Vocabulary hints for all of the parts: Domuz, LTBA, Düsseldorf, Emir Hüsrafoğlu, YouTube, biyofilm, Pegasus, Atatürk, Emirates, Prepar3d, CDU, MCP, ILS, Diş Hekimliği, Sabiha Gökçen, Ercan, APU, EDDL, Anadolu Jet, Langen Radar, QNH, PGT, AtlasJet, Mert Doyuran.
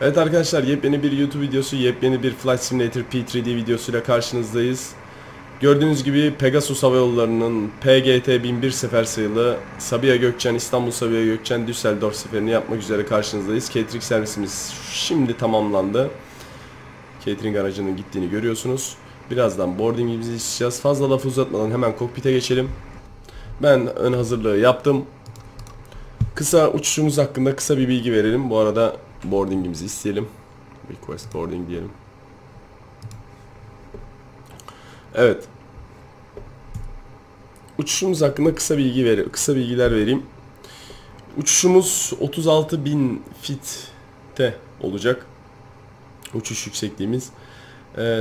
Evet arkadaşlar, yepyeni bir YouTube videosu, yepyeni bir Flight Simulator P3D videosuyla karşınızdayız. Gördüğünüz gibi Pegasus Havayolları'nın PGT 1001 sefer sayılı Sabiha Gökçen, İstanbul Sabiha Gökçen, Düsseldorf seferini yapmak üzere karşınızdayız. Catering servisimiz şimdi tamamlandı. Catering aracının gittiğini görüyorsunuz. Birazdan boardingimizi isteyeceğiz. Fazla lafı uzatmadan hemen kokpite geçelim. Ben ön hazırlığı yaptım. Kısa uçuşumuz hakkında kısa bir bilgi verelim. Bu arada boardingimizi isteyelim. Request boarding diyelim. Evet. Uçuşumuz hakkında kısa bilgiler vereyim. Uçuşumuz 36.000 fitte olacak. Uçuş yüksekliğimiz.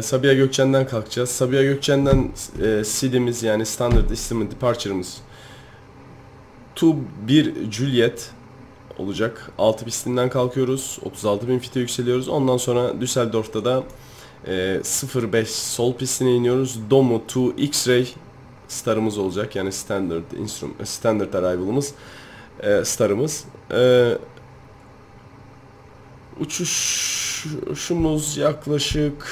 Sabiha Gökçen'den kalkacağız. Sabiha Gökçen'den SID'imiz yani Standard Instrument Departure'ımız TU 1 Juliet olacak. 6 pistinden kalkıyoruz. 36.000 fite yükseliyoruz. Ondan sonra Düsseldorf'ta da 05 sol pistine iniyoruz. Domu 2 X-Ray starımız olacak. Yani Standard Arrival'ımız starımız. Uçuşumuz yaklaşık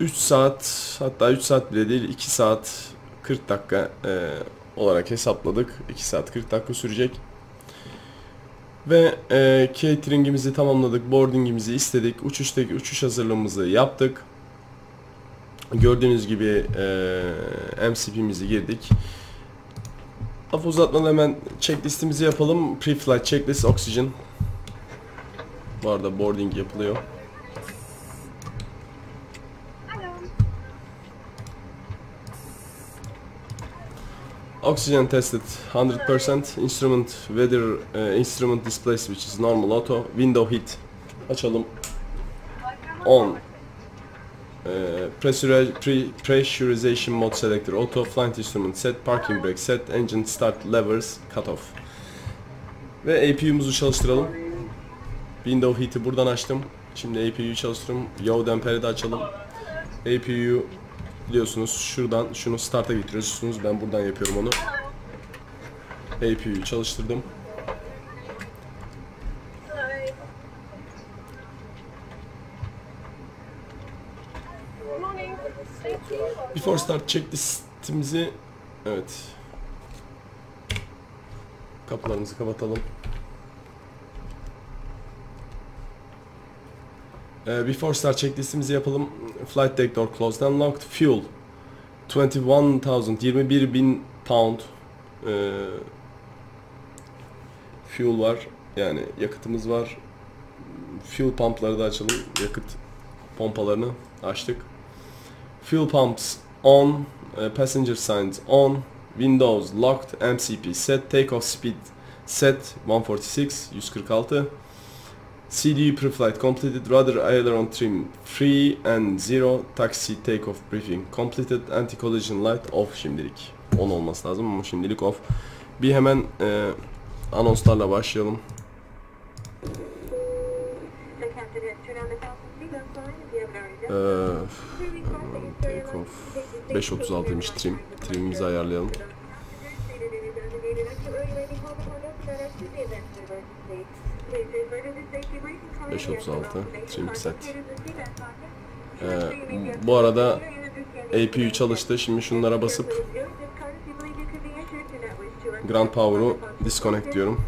3 saat, hatta 3 saat bile değil, 2 saat 40 dakika olarak hesapladık. 2 saat 40 dakika sürecek. Ve cateringimizi tamamladık, boardingimizi istedik, uçuş hazırlığımızı yaptık. Gördüğünüz gibi MCP'mizi girdik. Lafı uzatmadan hemen checklistimizi yapalım. Pre-flight checklist oxygen. Bu arada boarding yapılıyor. Oxygen tested 100%. Instrument weather instrument displaced, which is normal auto. Window heat açalım. On. Pressurization mode selector auto. Flight instrument set. Parking brake set. Engine start levers cut off. Ve APU'muzu çalıştıralım. Window heat'i buradan açtım. Şimdi APU'yu çalıştıralım. Yaw damperi de açalım. APU biliyorsunuz şuradan şunu start'a getiriyorsunuz. Ben buradan yapıyorum onu. APU'yu çalıştırdım. Before start checklistimizi, evet, kapılarımızı kapatalım. Before start checklistimizi yapalım. Flight deck door closed and locked. Fuel 21.000 pound fuel var. Yani yakıtımız var. Fuel pumpları da açalım. Yakıt pompalarını açtık. Fuel pumps on. Passenger signs on. Windows locked. MCP set. Takeoff speed set 146. CDU pre-flight completed, rudder aileron trim 3 and 0, taxi takeoff briefing completed, anti-collision light off şimdilik. 10 olması lazım ama şimdilik off. Bir hemen anonslarla başlayalım. Takeoff 5.36'ymış trim. Trimimizi ayarlayalım. Trim set. Bu arada APU çalıştı. Şimdi şunlara basıp Ground Power'u disconnect diyorum.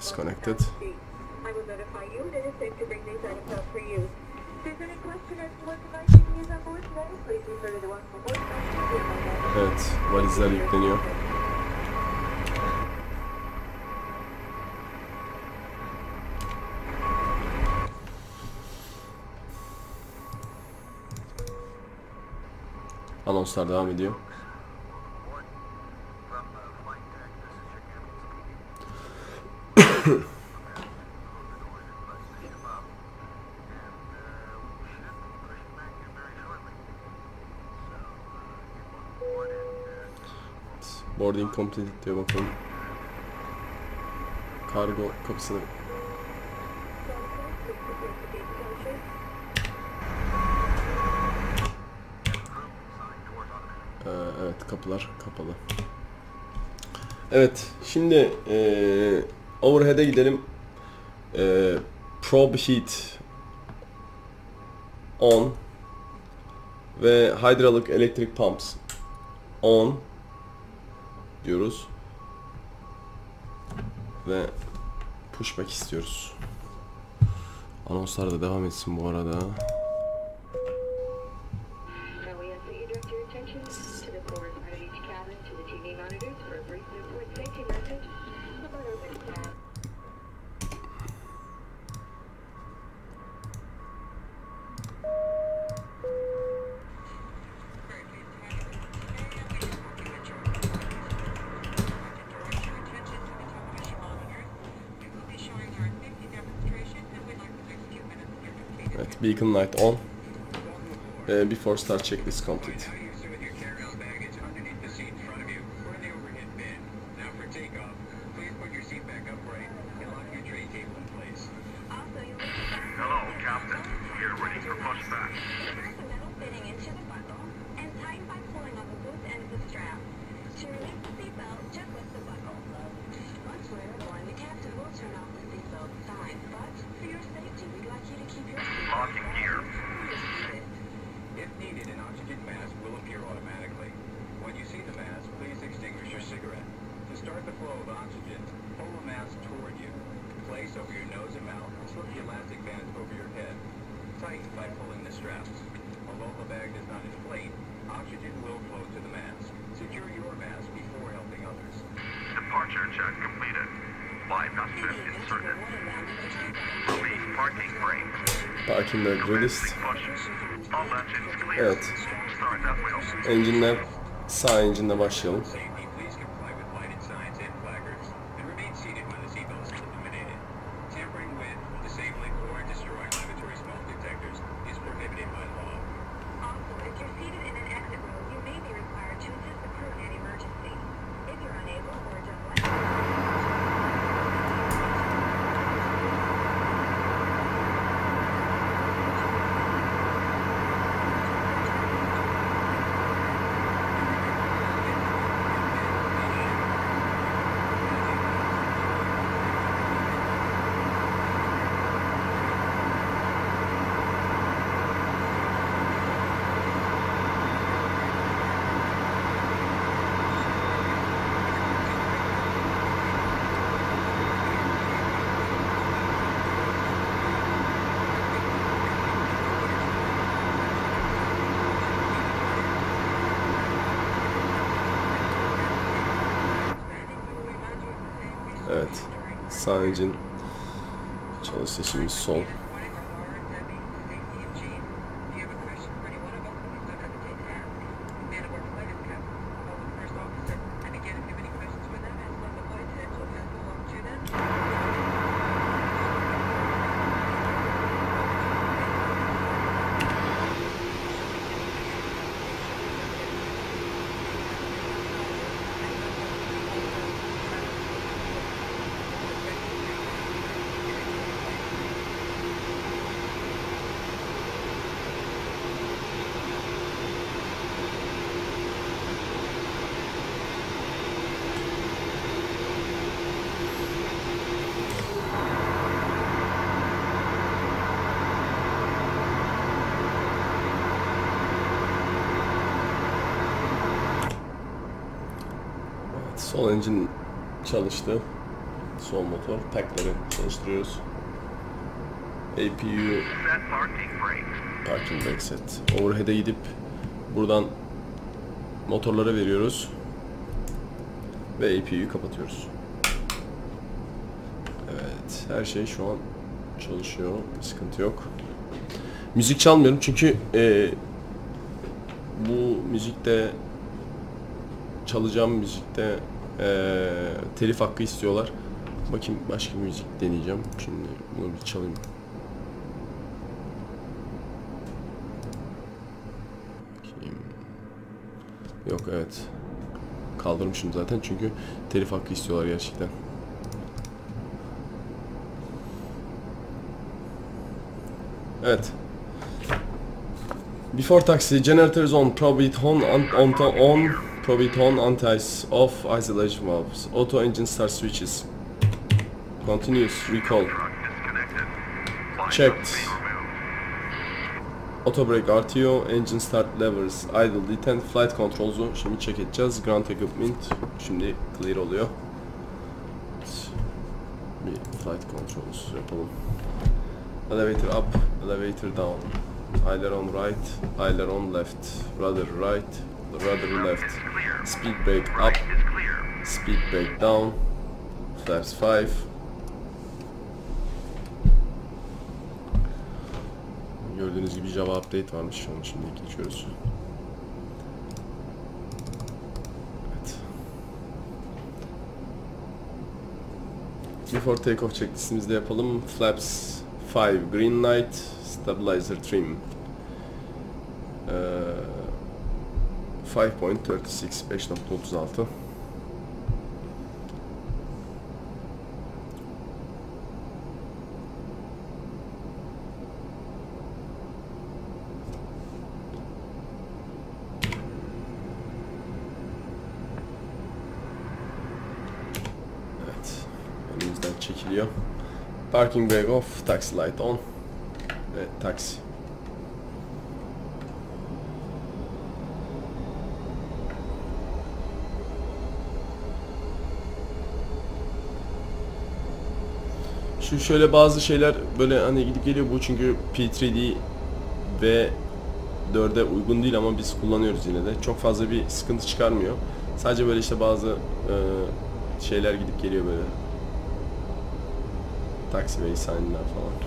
Disconnected. Evet, valizler yükleniyor. Anonslar devam ediyor. Boarding completed diyor, bakalım. Kargo kapısını kapılar kapalı. Evet, şimdi overhead'e gidelim. Probe heat on ve hydraulic electric pumps on diyoruz ve pushback istiyoruz. Anonslar da devam etsin bu arada. Beacon light on. Before start checklist complete. Released. Evet. Engine'le, sağ engine'le başlayalım. Sağ engine çalıştı, şimdi sol. Sol engine çalıştı. Sol motor pack'leri çalıştırıyoruz. APU parking brake set. Overhead'e gidip buradan motorlara veriyoruz ve APU'yu kapatıyoruz. Evet, her şey şu an çalışıyor. Sıkıntı yok. Müzik çalmıyorum çünkü bu müzikte çalacağım müzikte telif hakkı istiyorlar. Bakayım, başka bir müzik deneyeceğim. Şimdi bunu bir çalayım. Bakayım. Yok, evet. Kaldırmışım zaten çünkü telif hakkı istiyorlar gerçekten. Evet. Before taxi, generators on, probe it on, on Proton antis, off isolation valves, auto engine start switches, continuous recall, checked, auto brake RTO, engine start levers, idle detent, flight controls'u şimdi check edeceğiz. Ground equipment şimdi clear oluyor. Bir flight controls yapalım. Elevator up, elevator down, aileron right, aileron left, rudder right, rudder left, speed brake up, speed brake down, flaps 5. Gördüğünüz gibi Java update varmış, onun için de geçiyoruz. Evet. Before takeoff checklistimizi de yapalım. Flaps 5 green light, stabilizer trim 5.36, 5.36. Çekiliyor. Parking brake off, taxi light on. Evet, taxi. Şu şöyle bazı şeyler böyle hani gidip geliyor bu, çünkü P3D ve 4'e uygun değil ama biz kullanıyoruz yine de. Çok fazla bir sıkıntı çıkarmıyor. Sadece böyle işte bazı şeyler gidip geliyor böyle. Taksi ve insanlar falan. Yok,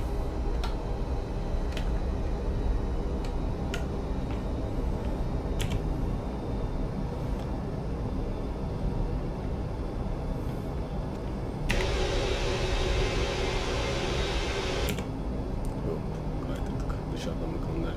kaydırdık. Dışarıdan bakalım derken.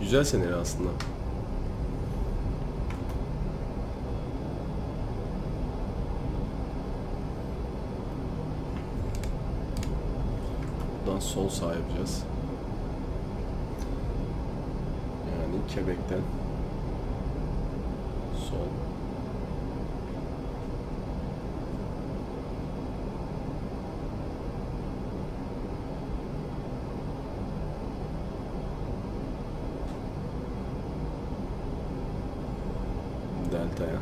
Güzel senaryo aslında. Buradan sol sağ yapacağız. Yani Quebec'ten sol. Delta'ya.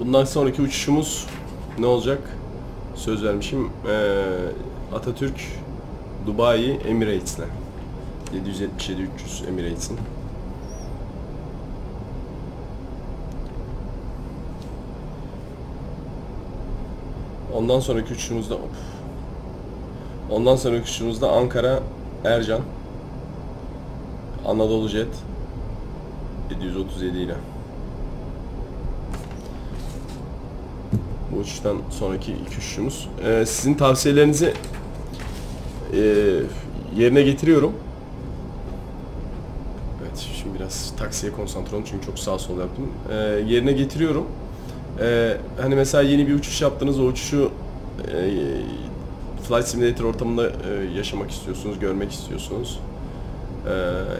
Bundan sonraki uçuşumuz ne olacak? Söz vermişim. Atatürk, Dubai, Emirates'le. 777-300 Emirates'in. Ondan sonraki uçuşumuzda Ankara, Ercan, Anadolu Jet 737 ile. Bu uçuştan sonraki iki uçuşumuz. Sizin tavsiyelerinizi yerine getiriyorum. Evet, şimdi biraz taksiye konsantre olun çünkü çok sağ sol yaptım. Yerine getiriyorum. Hani mesela yeni bir uçuş yaptınız, o uçuşu Flight Simulator ortamında yaşamak istiyorsunuz, görmek istiyorsunuz.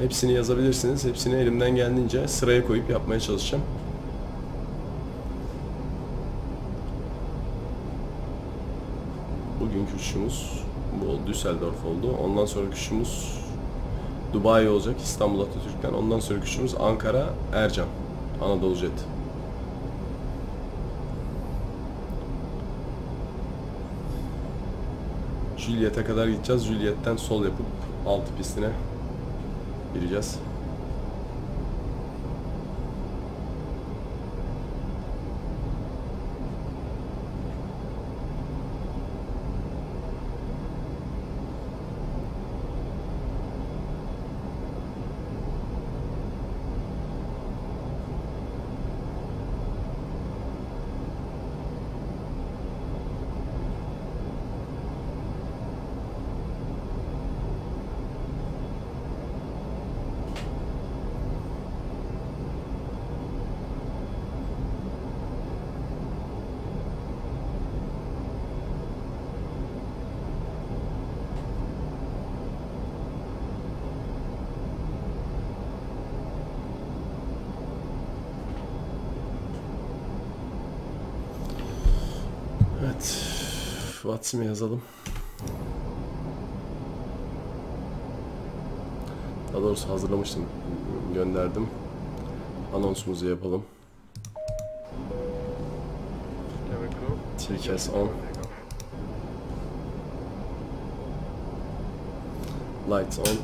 Hepsini yazabilirsiniz. Hepsini elimden geldiğince sıraya koyup yapmaya çalışacağım. Bugünkü uçuşumuz bu Düsseldorf oldu. Ondan sonraki uçuşumuz Dubai olacak, İstanbul Atatürk'ten. Ondan sonraki uçuşumuz Ankara, Ercan, Anadolu Jet. Juliet'e kadar gideceğiz. Juliet'ten sol yapıp altı pistine gireceğiz. WhatsApp'ı yazalım. Daha doğrusu hazırlamıştım, gönderdim. Anonsumuzu yapalım. TKS 10. Lights on.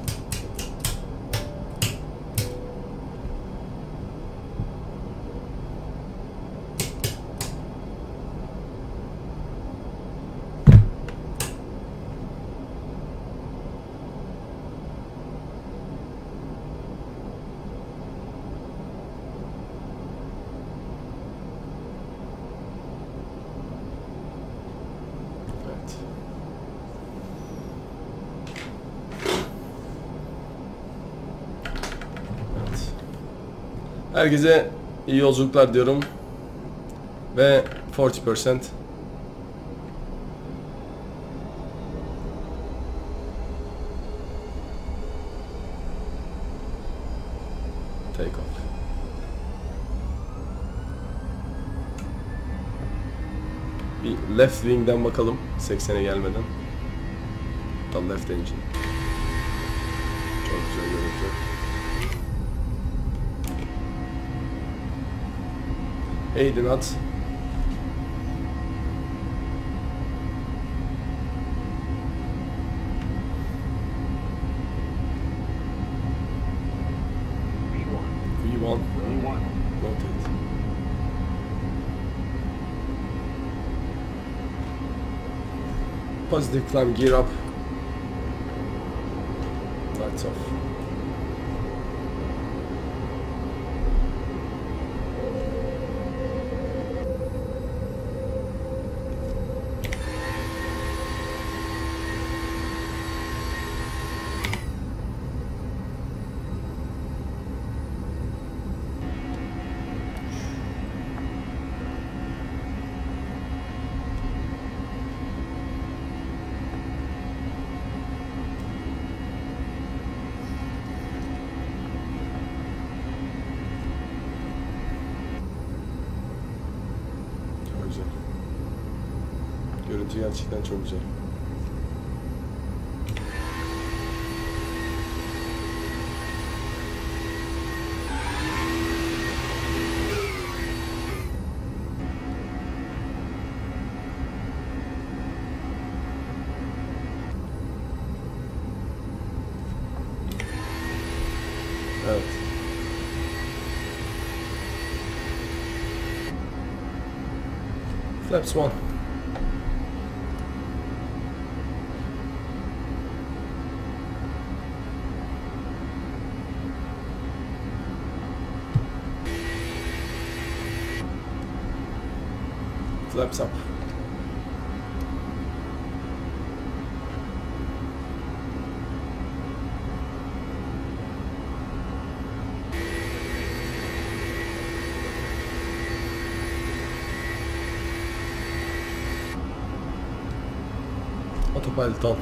Herkese iyi yolculuklar diyorum ve 40% take off. Bir left wing'den bakalım 80'e gelmeden. Tam left engine. Çok güzel görüntü. Aydın at. Positive climb, gear up. Lights off. Görüntü gerçekten çok güzel. Evet. Flaps 1. Flaps up. Autopilot on.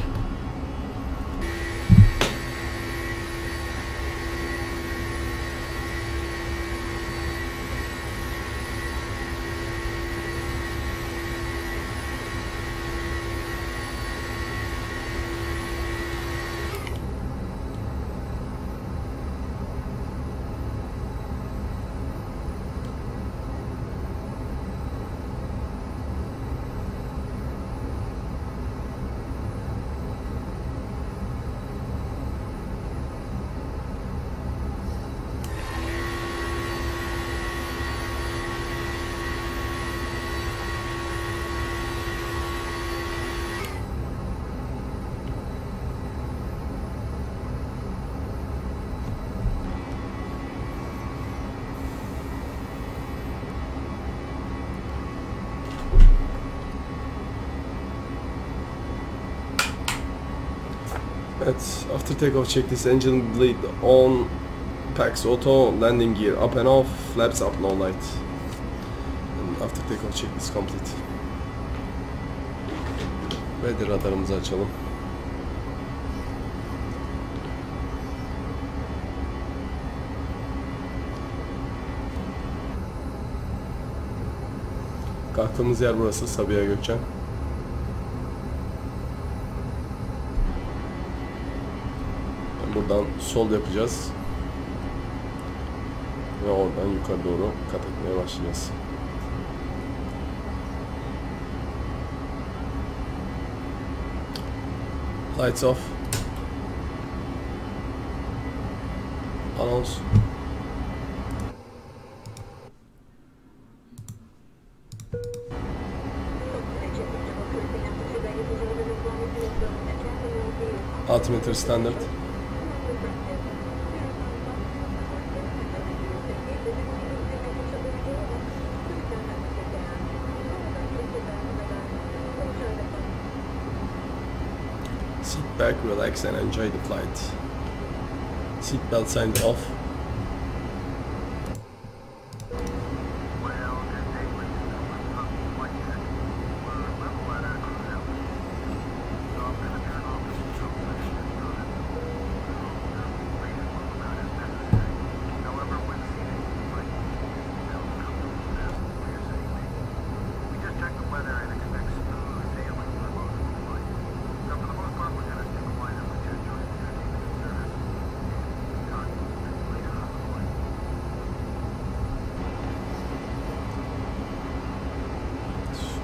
After takeoff checklist, engine bleed on, packs auto, landing gear up and off, flaps up, no light. And after takeoff checklist complete. Ve de radarımızı açalım. Kalktığımız yer burası, Sabiha Gökçen. Buradan sol yapacağız ve oradan yukarı doğru kat etmeye başlayacağız. Lights off. Anons. Altimeter standard. Sit back, relax and enjoy the flight. Seatbelt signed off.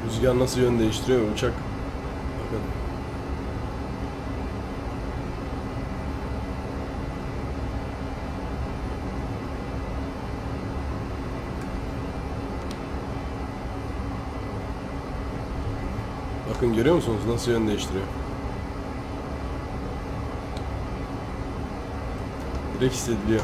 Rüzgar nasıl yön değiştiriyor uçak? Bakın. Bakın görüyor musunuz nasıl yön değiştiriyor? Direkt hissediliyor.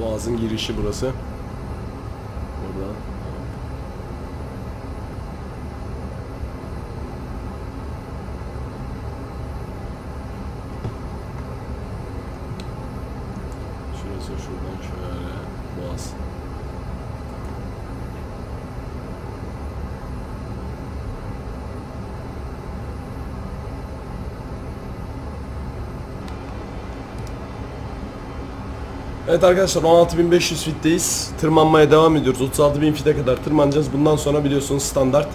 Boğaz'ın girişi burası. Burada. Şurası, şuradan şöyle Boğaz. Evet arkadaşlar, 16.500 feet'teyiz. Tırmanmaya devam ediyoruz. 36.000 feet'e kadar tırmanacağız. Bundan sonra biliyorsunuz standart.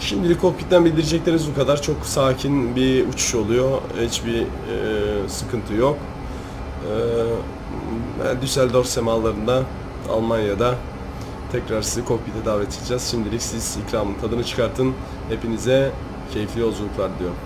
Şimdilik kokpitten bildirecekleriniz bu kadar. Çok sakin bir uçuş oluyor. Hiçbir sıkıntı yok. Düsseldorf semalarında, Almanya'da tekrar sizi kokpite davet edeceğiz. Şimdilik siz ikramın tadını çıkartın. Hepinize keyifli yolculuklar diliyorum.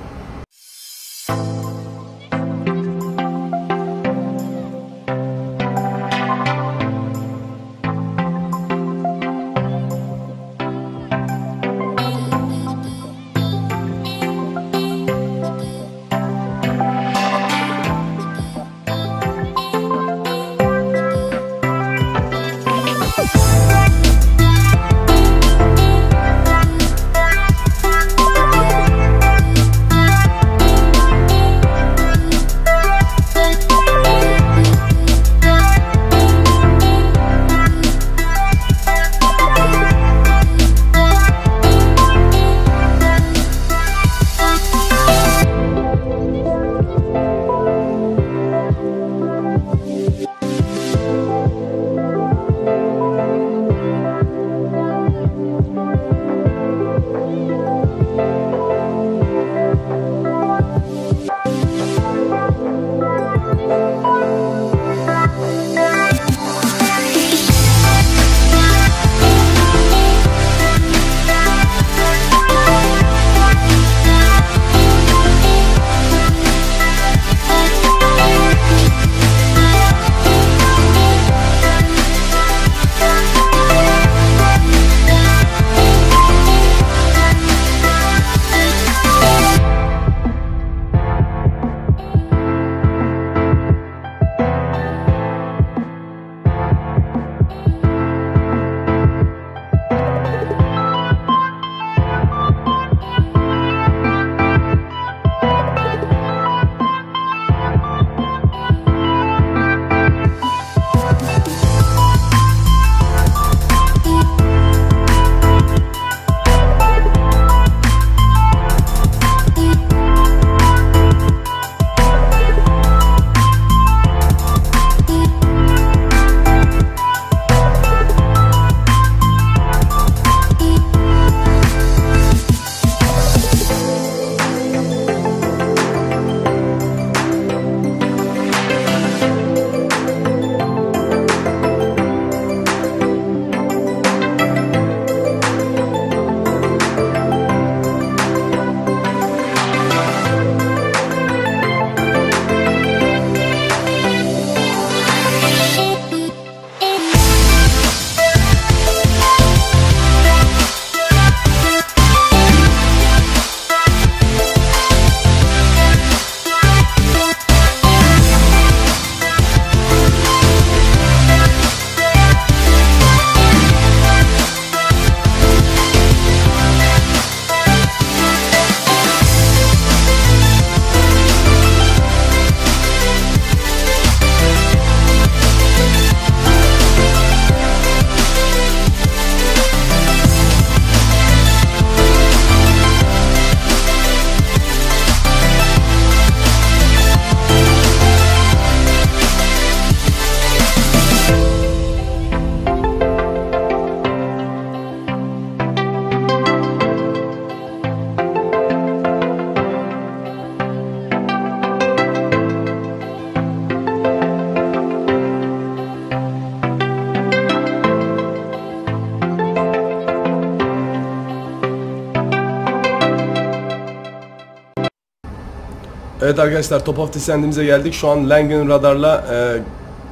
Evet arkadaşlar, top haftası endimize geldik. Şu an Langen Radar'la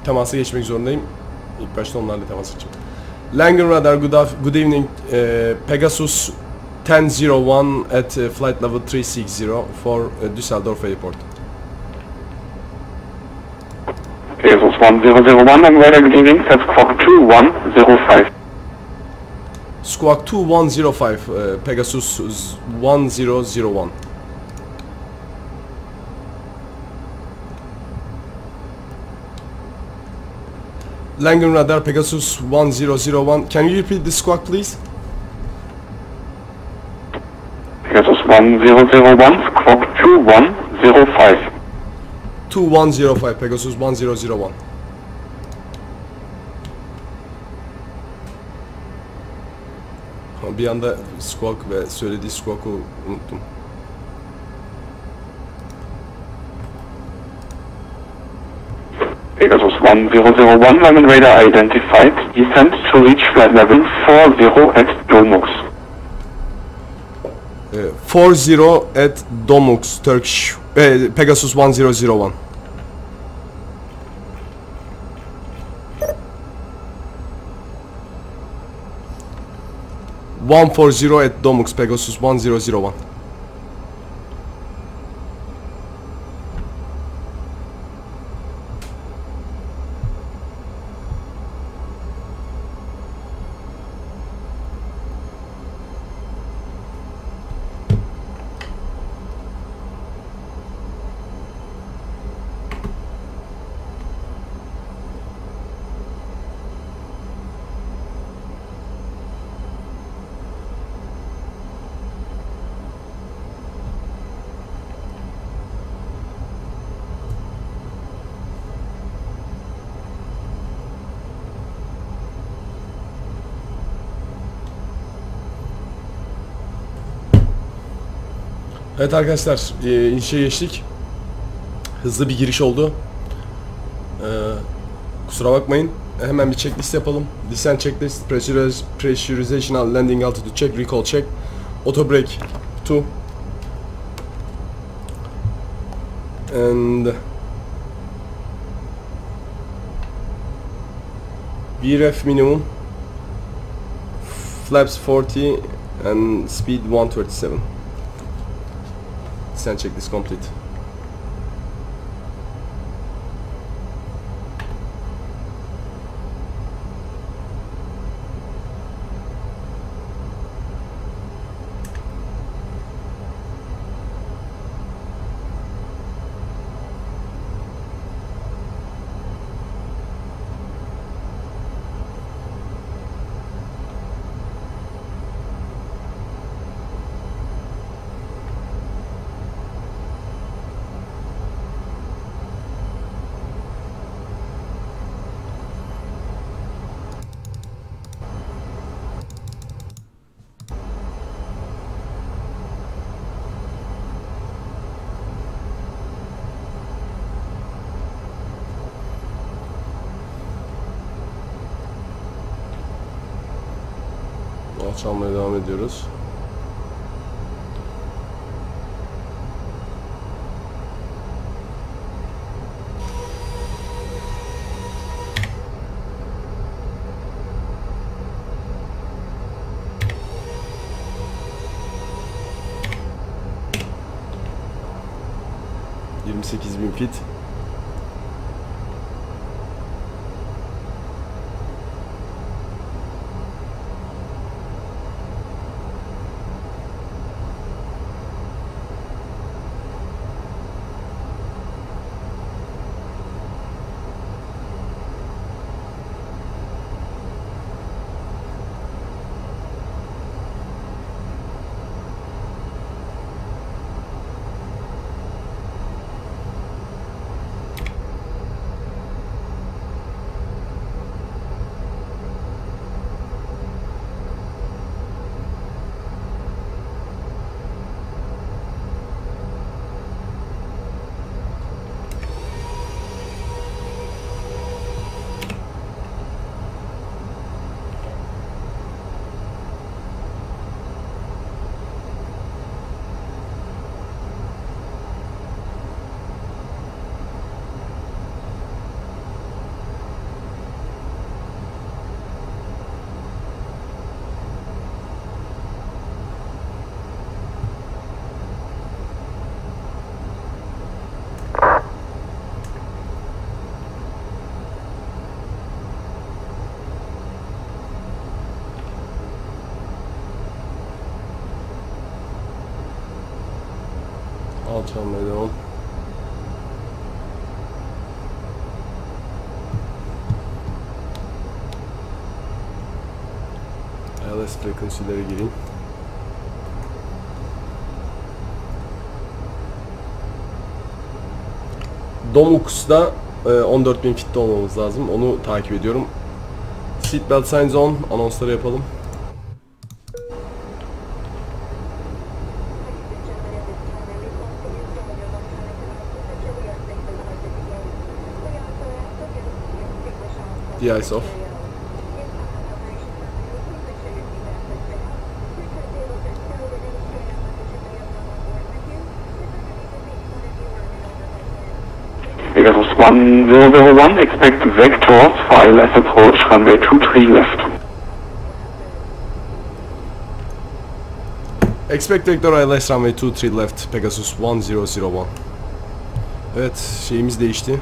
temasa geçmek zorundayım. İlk başta onlarla temas edeceğim. Langen Radar, good evening. Pegasus 1001 at flight level 360 for Düsseldorf airport. Pegasus 1001 and radar, good evening. That's Squawk 2105. Squawk 2105, Pegasus 1001. Langen Radar, Pegasus 1001. Can you repeat the squawk, please? Pegasus 1001, squawk 2105. 2105, Pegasus 1001. Bir anda squawk ve söylediği squawk'u unuttum. Pegasus 1001, Langen Radar identified. Descent to reach flight level 40 at Domuz. 40 at Domuz, Turkish. Pegasus 1001. One 40 at Domuz, Pegasus 1001. Evet arkadaşlar, inişe geçtik. Hızlı bir giriş oldu. Kusura bakmayın. Hemen bir checklist yapalım. Descent checklist, pressurization, landing altitude check, recall check, auto brake 2 and VRF minimum, flaps 40 and speed 137. Descent checklist complete. Çalmaya devam ediyoruz. ...28.000 feet. I'll turn that on. ILS frekansilere gireyim. Domux'da 14.000 fitte olmamız lazım. Onu takip ediyorum. Seatbelt signs on. Anonsları yapalım. De-ice off. Pegasus 101, expect vectors for ILS approach runway 23 left. Expect vector ILS runway 23 left, Pegasus 1001. Evet, şeyimiz değişti.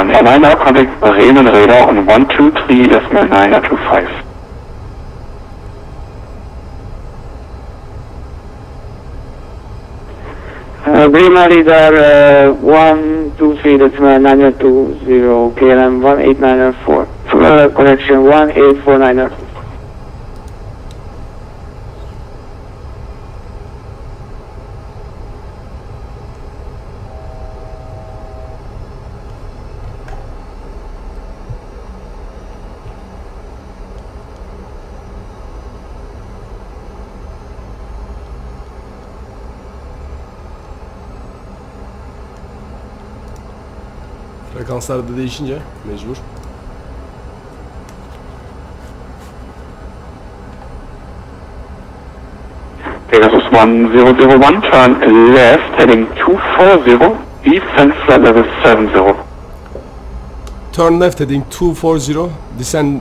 Airliner now contact Langen Radar on 123 left Manliner 25. Radar 123 left Manliner 20 KLM 1894. Connection 1849. Frekanslar da değişince mecbur. Pegasus 1001 turn left heading 240 descend flight level 70. Turn left heading 240 descend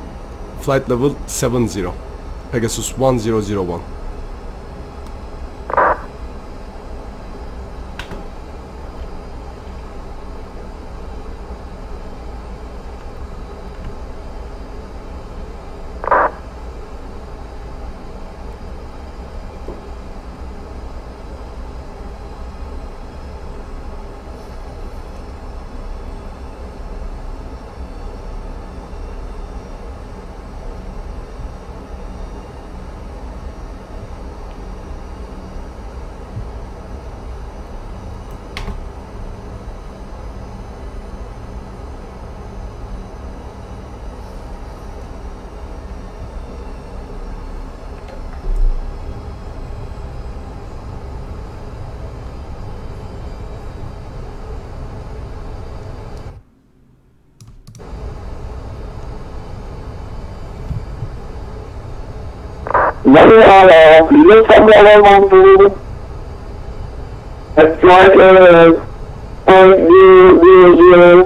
flight level 70. Pegasus 1001. Langen Radar, listen to the one to at flight level 0.000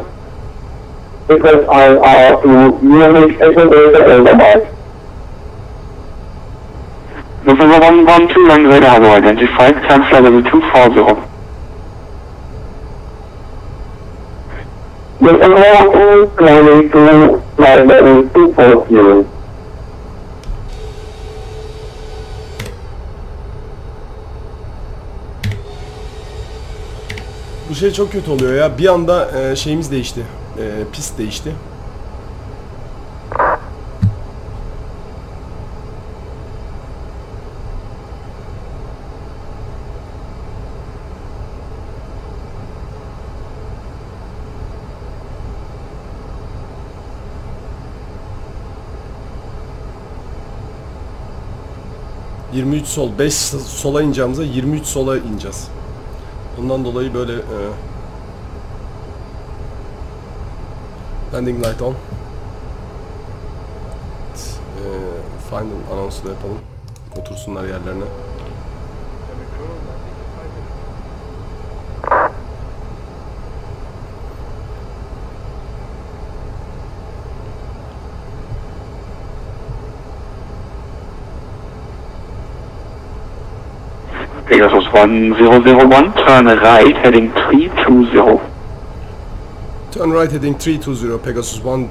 because I are to Munich escalator overbite. November 112 Langen Radar will identify time flight level 240. November 112 climbing to flight level 240. Bu şey çok kötü oluyor ya. Bir anda şeyimiz değişti. Pist değişti. 23 sol, 5 sola ineceğimize 23 sola ineceğiz. Ondan dolayı böyle landing light on. Find anonsu da yapalım. Otursunlar yerlerine. Pegasus 1001, turn right heading 320. Turn right heading 320, Pegasus 1001.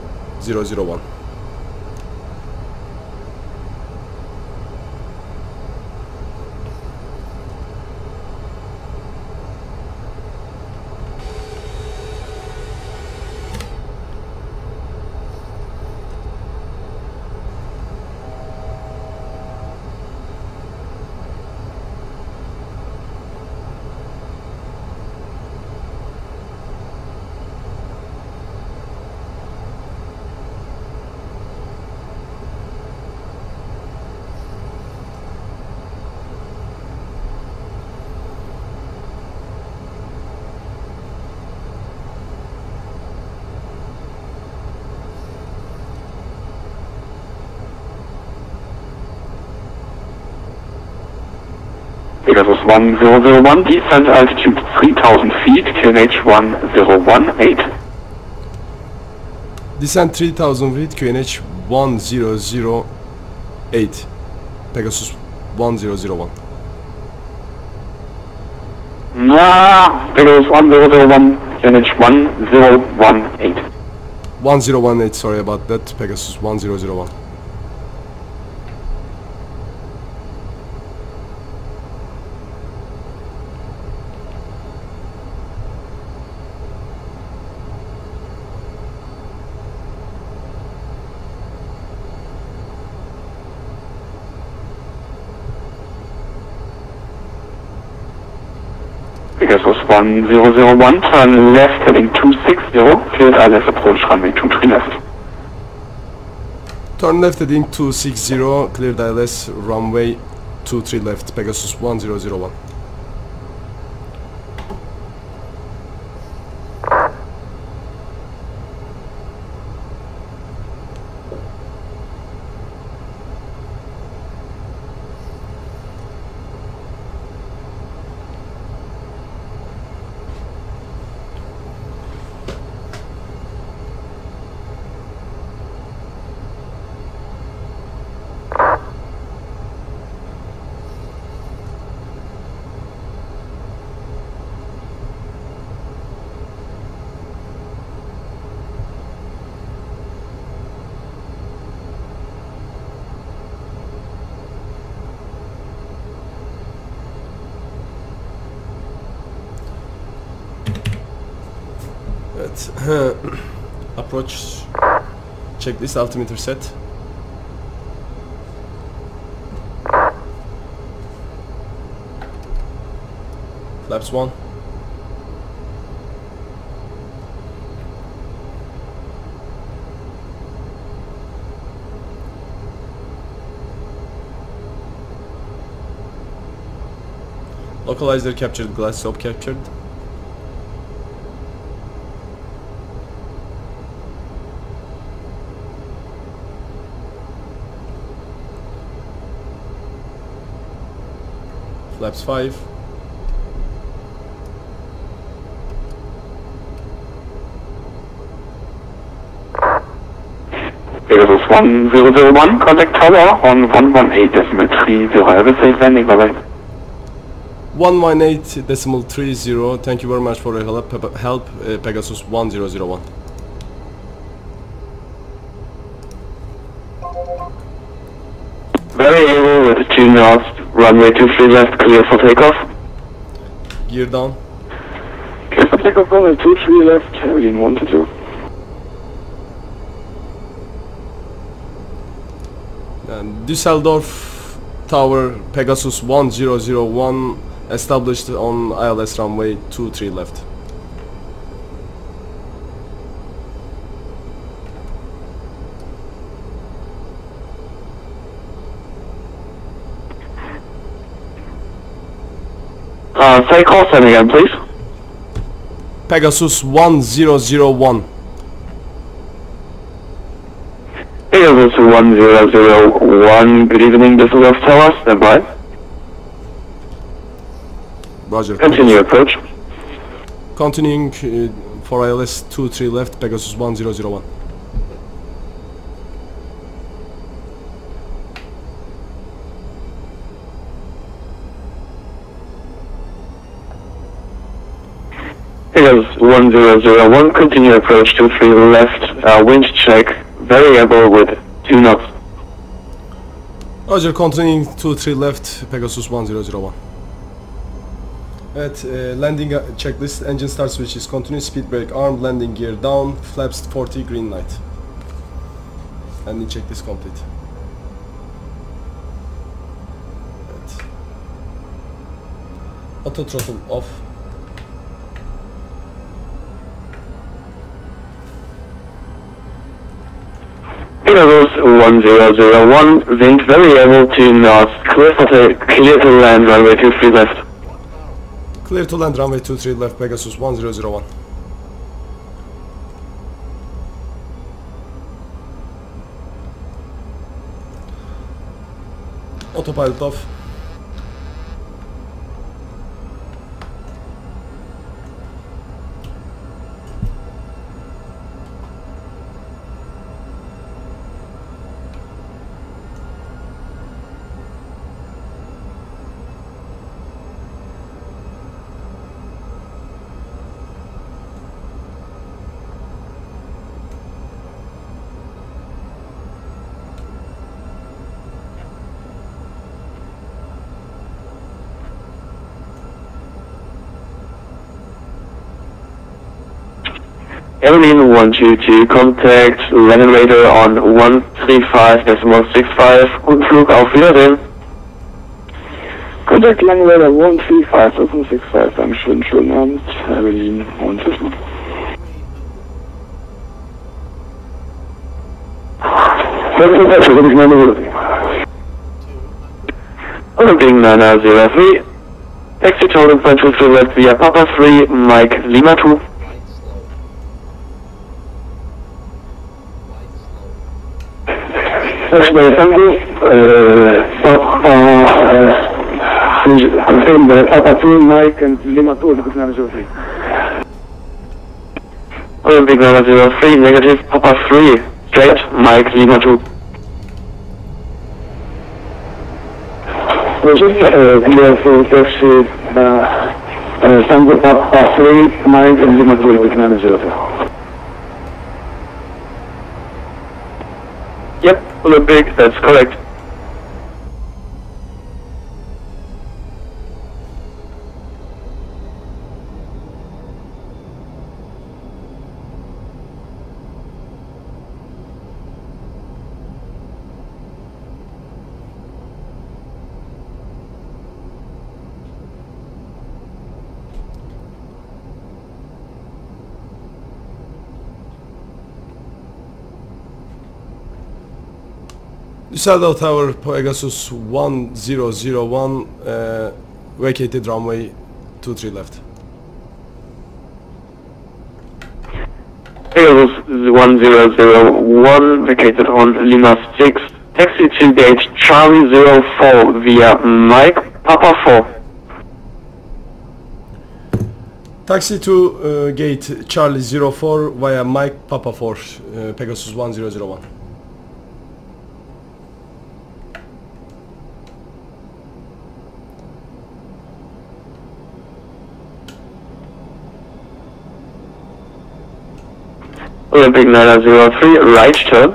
Pegasus 1001, descent altitude 3000 feet, QNH 1018. Descent 3000 feet, QNH 1008. Pegasus 1001. Nah, Pegasus 1001, QNH 1018. 1018, sorry about that, Pegasus 1001. Pegasus 1001, turn left heading 260, cleared ILS approach runway 23 left. Turn left heading 260, cleared ILS runway 23 left, Pegasus 1001. Approach checklist, altimeter set. Flaps 1. Localizer captured, glass slope captured. Flaps 5. Pegasus 1001, contact tower on 118.30, have a safe landing, bye bye. 118.30, thank you very much for your help Pegasus 1001. Very able with juniors. Runway 23 left, clear for takeoff. Gear down. Clear for takeoff, runway 23 left, cabin 1-2. Düsseldorf Tower, Pegasus 1001, established on ILS runway 23 left. Say call sign again, please. Pegasus 1001. Pegasus 1001, good evening, Düsseldorf, tell us, stand by. Roger. Continue approach. Continuing for ILS 23 left, Pegasus 1001. Pegasus 1001, continue approach 23 left, wind check, variable with 2 knots. Roger, continuing 23 left, Pegasus 1001. Evet, landing checklist, engine start switches continue, speed brake arm, landing gear down, flaps 40, green light. Landing checklist complete. Evet. Auto throttle off. Pegasus 1001, wind variable to knots, clear to land runway 23 left. Clear to land runway 23 left, Pegasus 1001. Autopilot off. Airline 122, contact Landerator on 135.65, guten Flug, auf Wiedersehen. Contact Landerator 135.65, einen schönen Abend, Airline 122. Holding 903, taxi to holding 523 left via Papa 3, Mike Lima 2. Olympic number 03, negative Papa 3, straight Mike Lima 2. Papa 3, Mike Lima 2. Yep, Olympic, that's correct. Düsseldorf Tower, Pegasus 1001, vacated runway 23 left. Pegasus 1001, vacated on Lima 6, taxi to gate Charlie 04 via Mike Papa 4. Taxi to gate Charlie 04 via Mike Papa 4, Pegasus 1001. Olympic 903, right turn.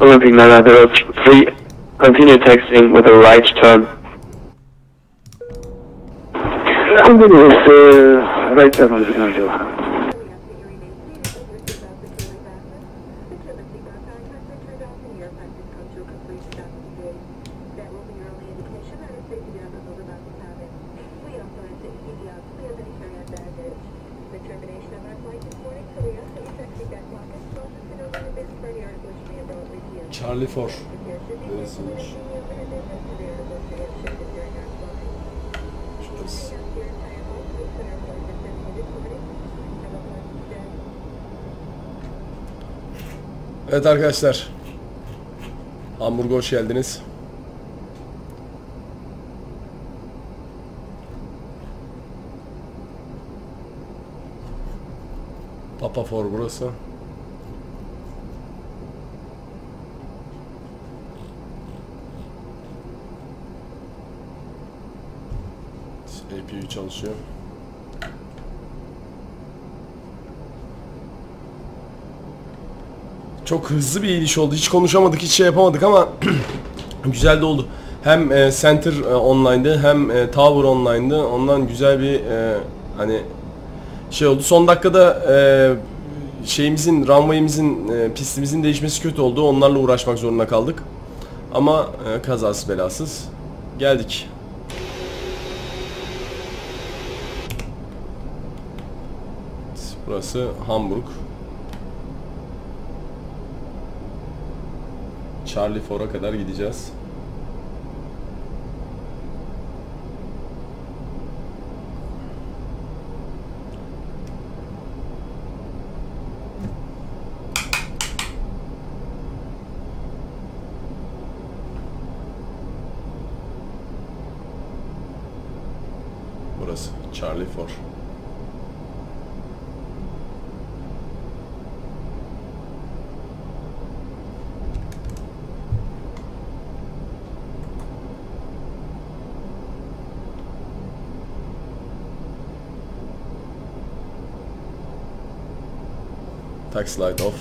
Olympic 903, continue taxiing with a right turn. Continue with right turn, Olympic 903. Charlie Ford. Neresiymiş? Şurası. Evet arkadaşlar. Hamburg'a hoş geldiniz. Papa Ford burası. APU çalışıyor. Çok hızlı bir iniş oldu. Hiç konuşamadık, hiç şey yapamadık ama güzel de oldu. Hem Center online'dı, hem Tower online'dı. Ondan güzel bir hani şey oldu. Son dakikada şeyimizin, runway'imizin, pistimizin değişmesi kötü oldu. Onlarla uğraşmak zorunda kaldık. Ama kazasız belasız geldik. Burası Hamburg. Charlie Ford'a kadar gideceğiz. Burası Charlie Ford. Taxi light off.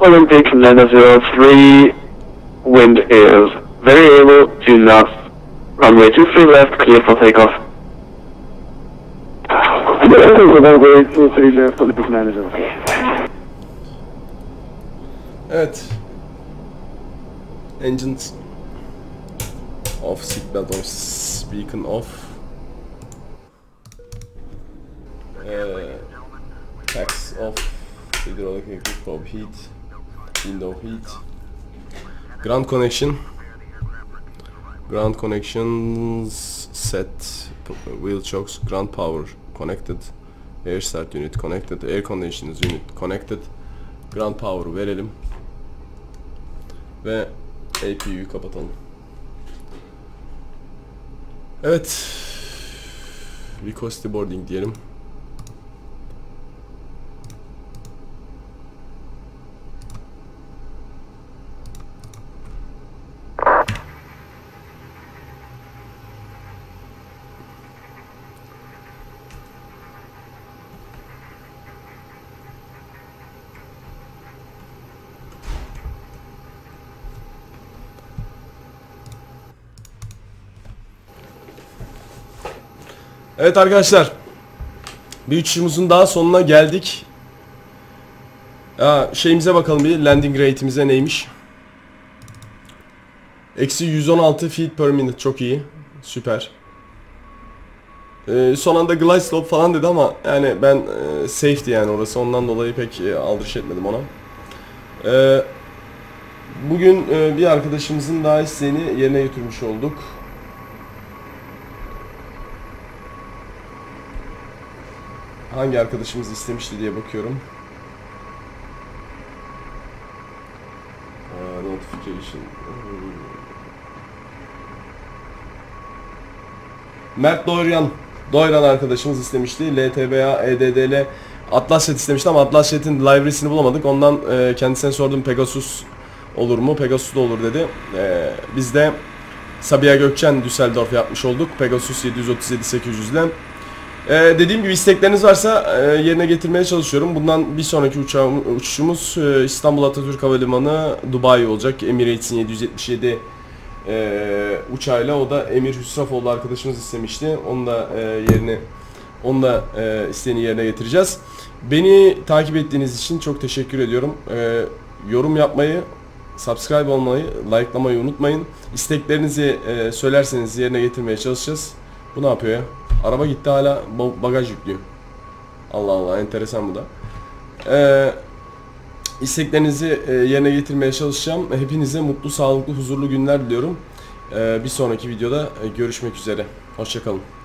Olympic 903, wind is very able to north, runway 23 left, clear for takeoff. Runway 23 left, Olympic 903. Evet. Engines off, seatbelt off, beacon off. Tax off, hydraulic probe heat. Window heat. Ground connection. Ground connections set. Wheel chocks. Ground power connected. Air start unit connected. Air conditioners unit connected. Ground power verelim. Ve APU'yu kapatalım. Evet. Request boarding diyelim. Evet arkadaşlar, bir uçuşumuzun daha sonuna geldik. Şeyimize bakalım bir, landing rate'imize neymiş. Eksi 116 feet per minute, çok iyi, süper. Son anda glide slope falan dedi ama yani ben safety yani orası, ondan dolayı pek aldırış etmedim ona. Bugün bir arkadaşımızın daha isteğini yerine götürmüş olduk. Hangi arkadaşımız istemişti diye bakıyorum. Notification. Mert Doyuran arkadaşımız istemişti. LTBA, EDDL AtlasJet istemişti ama AtlasJet'in library'sini bulamadık. Ondan kendisine sordum, Pegasus olur mu? Pegasus da olur dedi. Biz de Sabiha Gökçen Düsseldorf yapmış olduk. Pegasus 737-800 ile. Dediğim gibi istekleriniz varsa yerine getirmeye çalışıyorum. Bundan bir sonraki uçuşumuz İstanbul Atatürk Havalimanı Dubai olacak. Emirates'in 777 uçağıyla. O da Emir Hüsrafoğlu arkadaşımız istemişti. Onun da isteğini yerine getireceğiz. Beni takip ettiğiniz için çok teşekkür ediyorum. Yorum yapmayı, subscribe olmayı, likelamayı unutmayın. İsteklerinizi söylerseniz yerine getirmeye çalışacağız. Bu ne yapıyor ya? Araba gitti, hala bagaj yüklüyor. Allah Allah, enteresan bu da. İsteklerinizi yerine getirmeye çalışacağım. Hepinize mutlu, sağlıklı, huzurlu günler diliyorum. Bir sonraki videoda görüşmek üzere. Hoşça kalın.